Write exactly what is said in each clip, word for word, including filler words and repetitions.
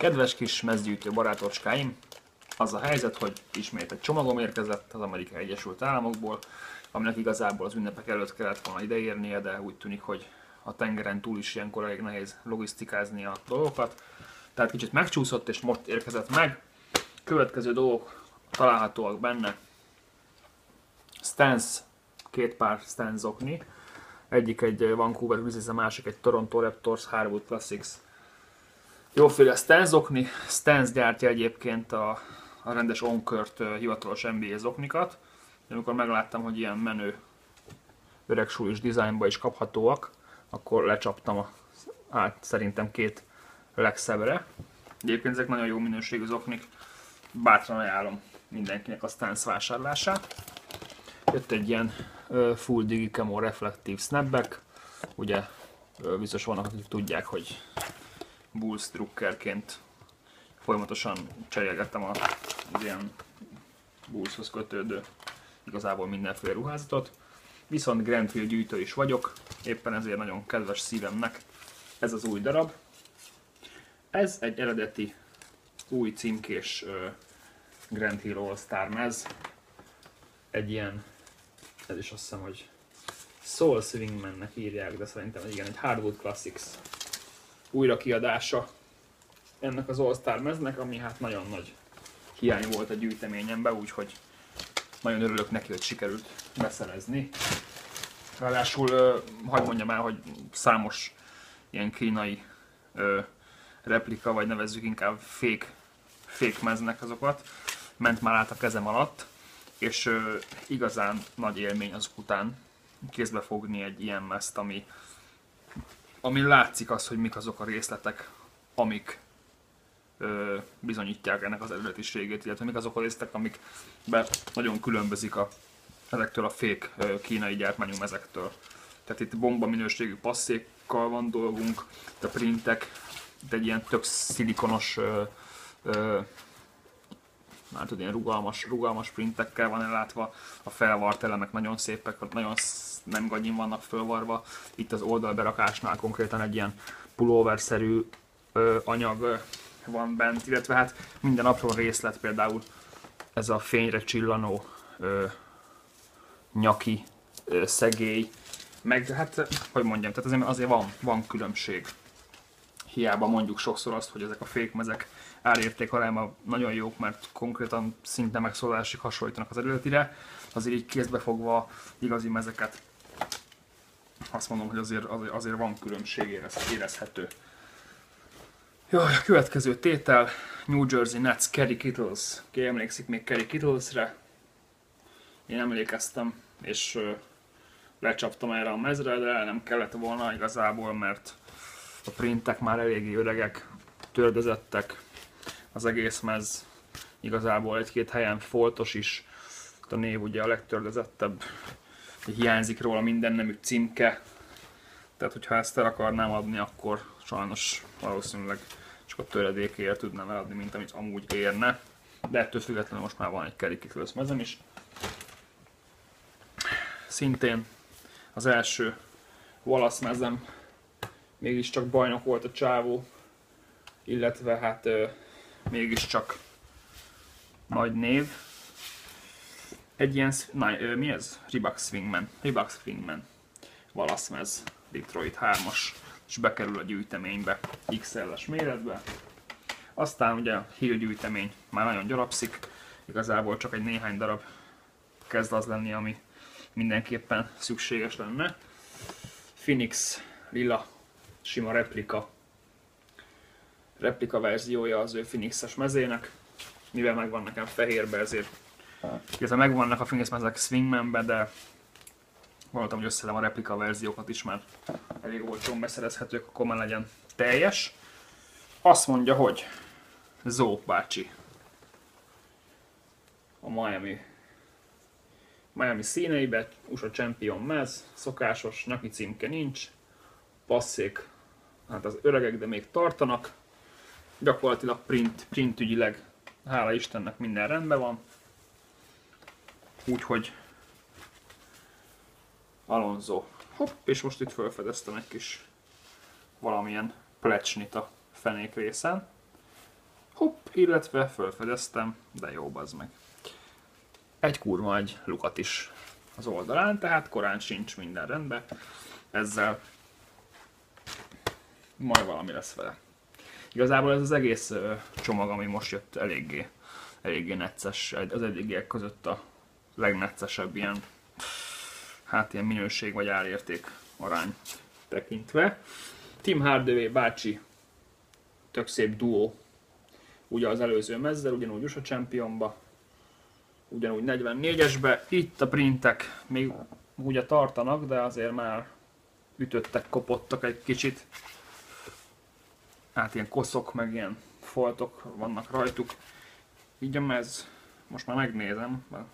Kedves kis mezgyűjtő barátocskáim, az a helyzet, hogy ismét egy csomagom érkezett az Amerikai Egyesült Államokból, aminek igazából az ünnepek előtt kellett volna ideérnie, de úgy tűnik, hogy a tengeren túl is ilyenkor elég nehéz logisztikázni a dolgokat. Tehát kicsit megcsúszott és most érkezett meg. Következő dolgok találhatóak benne. Stance, két pár Stance zokni. Egyik egy Vancouver Grizzlies, a másik egy Toronto Raptors Hardwood Classics. Jóféle Stance zokni. Stance gyártja egyébként a, a rendes onkört hivatalos en bé á zoknikat. Amikor megláttam, hogy ilyen menő öregsúlyos dizájnba is kaphatóak, akkor lecsaptam a, át szerintem két legszebbre. Egyébként ezek nagyon jó minőségű zoknik, bátran ajánlom mindenkinek a Stance vásárlását. Jött egy ilyen full Digicamo reflektív Snapback, ugye biztos vannak, akik tudják, hogy Bulls drukkerként folyamatosan cserélgettem az ilyen Bullshoz kötődő igazából mindenféle ruházatot. Viszont Grant Hill gyűjtő is vagyok, éppen ezért nagyon kedves szívemnek ez az új darab. Ez egy eredeti új címkés Grant Hill All Star mez. Egy ilyen, ez is azt hiszem, hogy Soul Swingmannek írják, de szerintem igen, egy Hardwood Classics újra kiadása ennek az All Star meznek, ami hát nagyon nagy hiány volt a gyűjteményemben, úgyhogy nagyon örülök neki, hogy sikerült beszerezni. Ráadásul, hadd mondjam el, hogy számos ilyen kínai ö, replika, vagy nevezzük inkább fék, fékmeznek azokat, ment már át a kezem alatt, és ö, igazán nagy élmény azok után kézbe fogni egy ilyen mezt, ami, ami látszik az, hogy mik azok a részletek, amik Ö, bizonyítják ennek az eredetiségét, illetve mik azok a részletek, amikben nagyon különbözik a, ezektől a fék ö, kínai gyártmányú mezektől. Tehát itt bomba minőségű passzékkal van dolgunk, itt a printek, itt egy ilyen tök szilikonos, ö, ö, már tud, ilyen rugalmas, rugalmas printekkel van ellátva, a felvart elemek nagyon szépek, nagyon nem gagyin vannak fölvarva, itt az oldalberakásnál konkrétan egy ilyen pulóverszerű ö, anyag ö, van bent, illetve hát minden apró részlet, például ez a fényre csillanó ö, nyaki ö, szegély, meg hát, hogy mondjam, tehát azért, azért van, van különbség. Hiába mondjuk sokszor azt, hogy ezek a fékmezek árértékarányban nagyon jók, mert konkrétan szinte megszólalásig hasonlítanak az eredetire, azért így kézbefogva igazi mezeket azt mondom, hogy azért, azért, azért van különbség, érezhető. Jaj, a következő tétel, New Jersey Nets, Kerry Kittles. Ki emlékszik még Kerry Kittlesre? Én emlékeztem, és ö, lecsaptam erre a mezre, de el nem kellett volna igazából, mert a printek már eléggé öregek, tördezettek. Az egész mez igazából egy-két helyen foltos is. A név ugye a legtördezettebb, hiányzik róla minden nemű címke. Tehát, hogyha ezt el akarnám adni, akkor sajnos valószínűleg csak a töredékért tudnám eladni, mint amit amúgy érne. De ettől függetlenül most már van egy Kerry Kittles mezem is. Szintén az első Wallace mezem, mégiscsak bajnok volt a csávó, illetve hát euh, mégiscsak nagy név. Egy ilyen, na, euh, mi ez? Reebok Swingman. Reebok Swingman. Wallace mez. Detroit hármas, és bekerül a gyűjteménybe, iksz el-es méretbe. Aztán ugye a Hill gyűjtemény már nagyon gyarapszik, igazából csak egy néhány darab kezd az lenni, ami mindenképpen szükséges lenne. Phoenix lila, sima replika, replika verziója az ő Phoenix-es mezének, mivel megvan nekem fehérbe, ezért illetve megvannak a Phoenix mezek Swingmanbe, de valótam, hogy összelem a replika verziókat is már elég olcsón beszerezhetők, akkor már legyen teljes. Azt mondja, hogy Zó bácsi, a Miami, Miami színeibe, u es á Champion mez, szokásos, nyaki címke nincs, passzék, hát az öregek, de még tartanak, gyakorlatilag print, print ügyileg, hála Istennek minden rendben van, úgyhogy Alonso. Hopp, és most itt felfedeztem egy kis valamilyen plecsnit a fenék részen. illetve felfedeztem, de jó, bazd meg. Egy kurva egy lukat is az oldalán, tehát korán sincs minden rendben. Ezzel majd valami lesz vele. Igazából ez az egész csomag, ami most jött, eléggé, eléggé necces, az eddigiek között a legneccesebb ilyen, hát ilyen minőség vagy árérték arány tekintve. Tim Hardaway bácsi, tök szép duó, ugye az előző mezzel, ugyanúgy u es á Championba, ugyanúgy negyvennégyesbe, itt a printek még ugye tartanak, de azért már ütöttek, kopottak egy kicsit. Hát ilyen koszok, meg ilyen foltok vannak rajtuk. Így a mez, most már megnézem, mert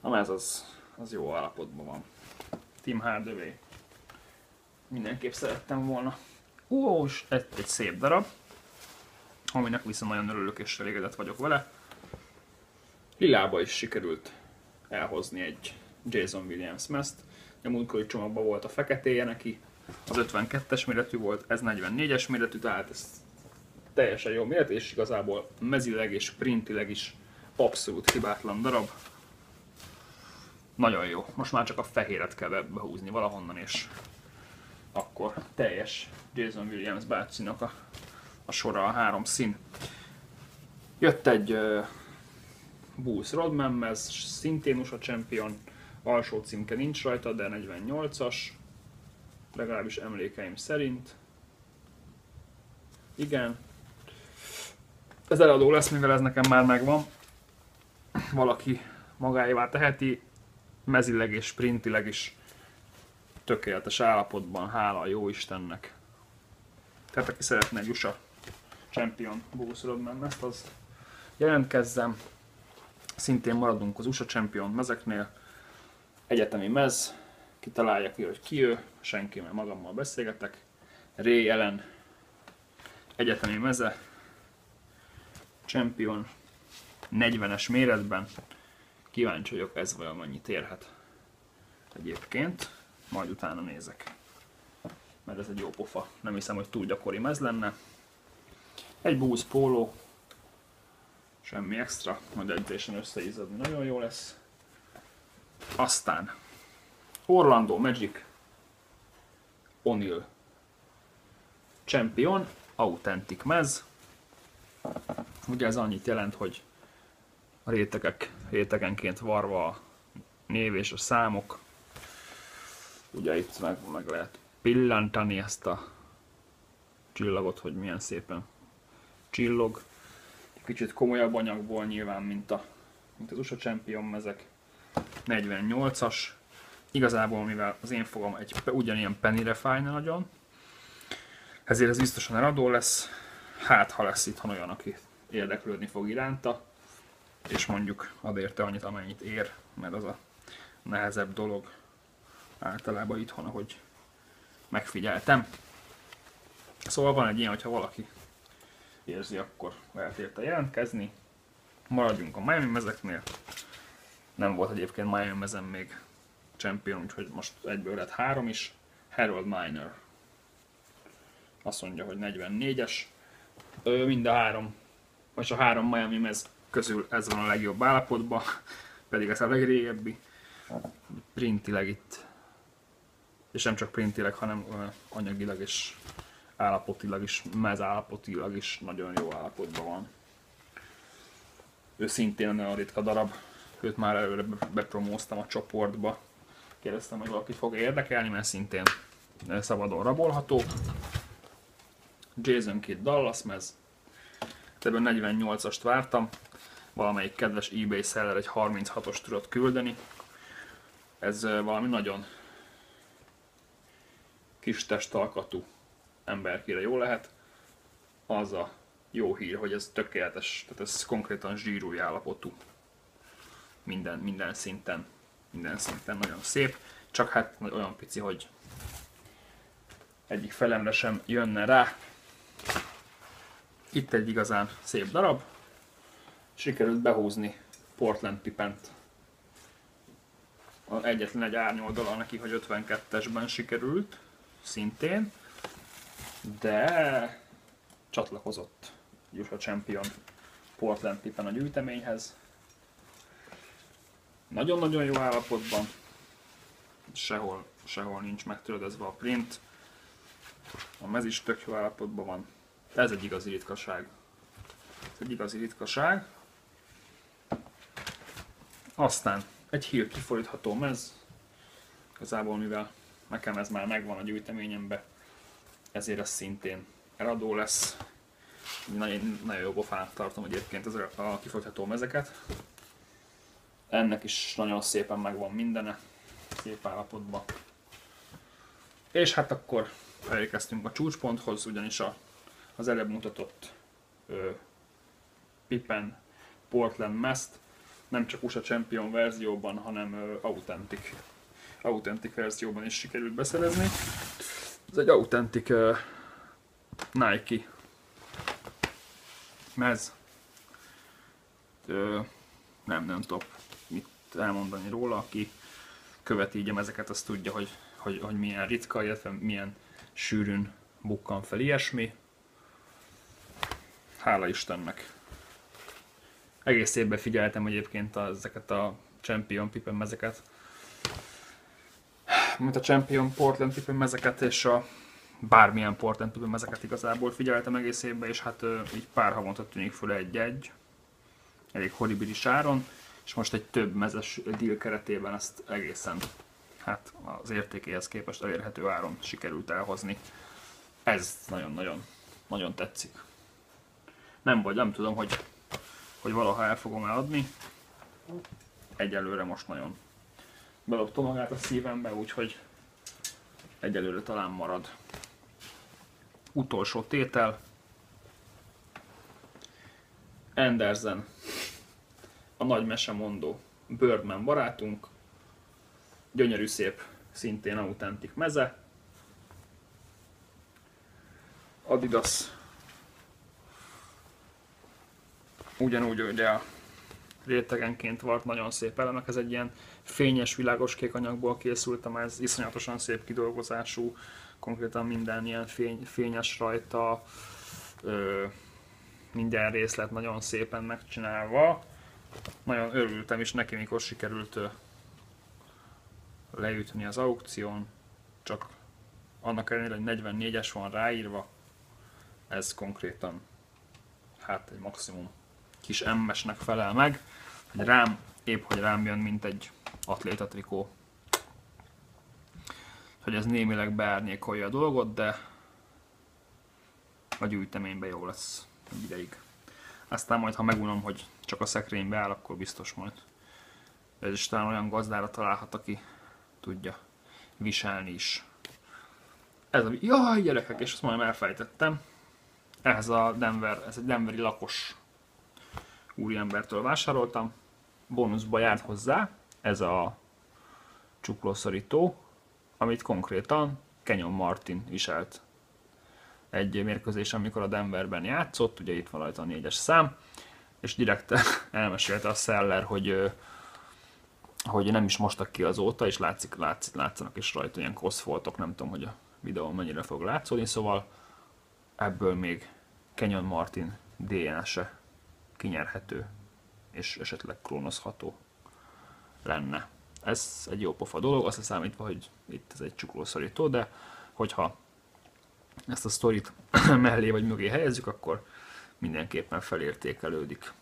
a mez az, az jó állapotban van. Tim Hardaway. Mindenképp szerettem volna. Ó, és egy, egy szép darab, aminek viszont nagyon örülök és elégedett vagyok vele. Lilába is sikerült elhozni egy Jason Williams mezt. A múltkori csomagban volt a feketéje neki. Az ötvenkettes méretű volt, ez negyvennégyes méretű, tehát ez teljesen jó méret, és igazából mezileg és printileg is abszolút hibátlan darab. Nagyon jó, most már csak a fehéret kell behúzni valahonnan, és akkor teljes Jason Williams bácsinak a, a sora, a három szín. Jött egy uh, Bulls Rodman, ez szintén u es á Champion, alsó címke nincs rajta, de negyvennyolcas. Legalábbis emlékeim szerint. Igen. Ez eladó lesz, mivel ez nekem már megvan. Valaki magáévá teheti. Mezileg és printileg is tökéletes állapotban, hála a jó Istennek. Tehát aki szeretne egy u es á Champion Bulls Rodman mezt, az jelentkezzem. Szintén maradunk az u es á Champion mezeknél. Egyetemi mez. Kitalálja ki, hogy ki ő, senki, mert magammal beszélgetek. Ray Allen, egyetemi meze, Champion, negyvenes méretben. Kíváncsi vagyok, ez valamennyit érhet egyébként, majd utána nézek. Mert ez egy jó pofa, nem hiszem, hogy túl gyakori mez lenne. Egy Bulls póló, semmi extra, majd együttesen összeizzadni nagyon jó lesz. Aztán Orlando Magic, O'Neill Champion, Authentic mez. Ugye ez annyit jelent, hogy a rétegek, rétegenként varva a név és a számok. Ugye itt meg, meg lehet pillantani ezt a csillagot, hogy milyen szépen csillog. Kicsit komolyabb anyagból nyilván, mint, a, mint az u es á Champion mezek. negyvennyolcas. Igazából, mivel az én fogom egy ugyanilyen pennyre fájna nagyon, ezért ez biztosan eladó lesz, hát ha lesz itthon olyan, aki érdeklődni fog iránta, és mondjuk ad érte annyit, amennyit ér, mert az a nehezebb dolog általában itthon, ahogy megfigyeltem. Szóval van egy ilyen, hogyha valaki érzi, akkor lehet érte jelentkezni. Maradjunk a Miami mezeknél, nem volt egyébként Miami mezen még Champion, úgyhogy most egyből lett három is. Harold Minor. Azt mondja, hogy negyvennégyes. Mind a három, vagy a három Miami mez közül ez van a legjobb állapotban, pedig ez a legrégebbi. Printileg itt. És nem csak printileg, hanem anyagilag és állapotilag is, mez állapotilag is nagyon jó állapotban van. Ő szintén nagyon ritka darab. Őt már előre bepromóztam a csoportba. Kérdeztem, hogy valaki fog érdekelni, mert szintén szabadon rabolható. Jason Keith Dallas mez. Ebből negyvennyolcast vártam. Valamelyik kedves eBay seller egy harminchatost tudott küldeni. Ez valami nagyon kis testalkatú emberkére jó lehet. Az a jó hír, hogy ez tökéletes, tehát ez konkrétan zsírúj állapotú. Minden, minden szinten. Minden szinten nagyon szép, csak hát olyan pici, hogy egyik felemre sem jönne rá. Itt egy igazán szép darab, sikerült behúzni Portland Pippent. Egyetlen egy árnyoldala neki, hogy ötvenkettesben sikerült, szintén, de csatlakozott u es á Champion Portland Pippen a gyűjteményhez. Nagyon-nagyon jó állapotban, sehol, sehol nincs megtöredezve a print. A mez is tök jó állapotban van. Ez egy igazi ritkaság. Ez egy igazi ritkaság. Aztán egy Hill kiforítható mez. Igazából mivel nekem ez már megvan a gyűjteményemben, ezért ez szintén eladó lesz. Nagyon, nagyon jó pofán tartom egyébként a kiforítható mezeket. Ennek is nagyon szépen megvan mindene, szép állapotban. És hát akkor elérkeztünk a csúcsponthoz, ugyanis a, az előbb mutatott ö, Pippen Portland mezt nem csak u es á Champion verzióban, hanem ö, Authentic, Authentic verzióban is sikerült beszerezni. Ez egy Authentic ö, Nike mez. Ö, nem, nem tudom mit elmondani róla, aki követi így a mezeket, az tudja, hogy, hogy, hogy milyen ritka, illetve milyen sűrűn bukkan fel ilyesmi. Hála Istennek. Egész évben figyeltem egyébként a, ezeket a Champion Pippen mezeket, mint a Champion Portland Pippen mezeket, és a bármilyen Portland Pippen mezeket igazából figyeltem egész évben, és hát így pár havonta tűnik föl egy-egy. Elég horribilis áron, és most egy több mezes deal keretében ezt egészen hát az értékéhez képest elérhető áron sikerült elhozni. Ez nagyon-nagyon nagyon tetszik. Nem vagy, nem tudom, hogy, hogy valaha el fogom eladni. Egyelőre most nagyon belopta magát a szívembe, úgyhogy egyelőre talán marad. Utolsó tétel. Endersen, a nagy mesemondó Birdman barátunk, gyönyörű szép, szintén autentik meze, Adidas, ugyanúgy ugye a rétegenként vart nagyon szép elemek, ez egy ilyen fényes, világos kék anyagból készült, amely ez iszonyatosan szép kidolgozású, konkrétan minden ilyen fény, fényes rajta, ö, minden részlet nagyon szépen megcsinálva. Nagyon örültem is neki, mikor sikerült leütni az aukción, csak annak ellenére, hogy negyvennégyes van ráírva, ez konkrétan hát egy maximum kis M-esnek felel meg, hogy rám, épp hogy rám jön, mint egy atlétatrikó. Hogy ez némileg beárnyékolja a dolgot, de a gyűjteményben jó lesz egy ideig. Aztán majd, ha megunom, hogy csak a szekrénybe áll, akkor biztos majd. Ez is talán olyan gazdára találhat, aki tudja viselni is. Ez a... Jaj, gyerekek, és azt majd elfejtettem. Ez a Denver, ez egy denveri lakos úriembertől vásároltam. Bónuszba járt hozzá ez a csuklószorító, amit konkrétan Kenyon Martin viselt. Egy mérkőzés, amikor a Denverben játszott, ugye itt van rajta a négyes szám, és direkt elmesélte a seller, hogy, hogy nem is mostak ki azóta, és látszik, látszik, látszanak is rajta ilyen koszfoltok, nem tudom, hogy a videón mennyire fog látszódni, szóval ebből még Kenyon Martin dé en es-e kinyerhető, és esetleg klónozható lenne. Ez egy jó pofa dolog, azt számítva, hogy itt ez egy csuklószorító, de hogyha ezt a sztorit mellé vagy mögé helyezzük, akkor mindenképpen felértékelődik.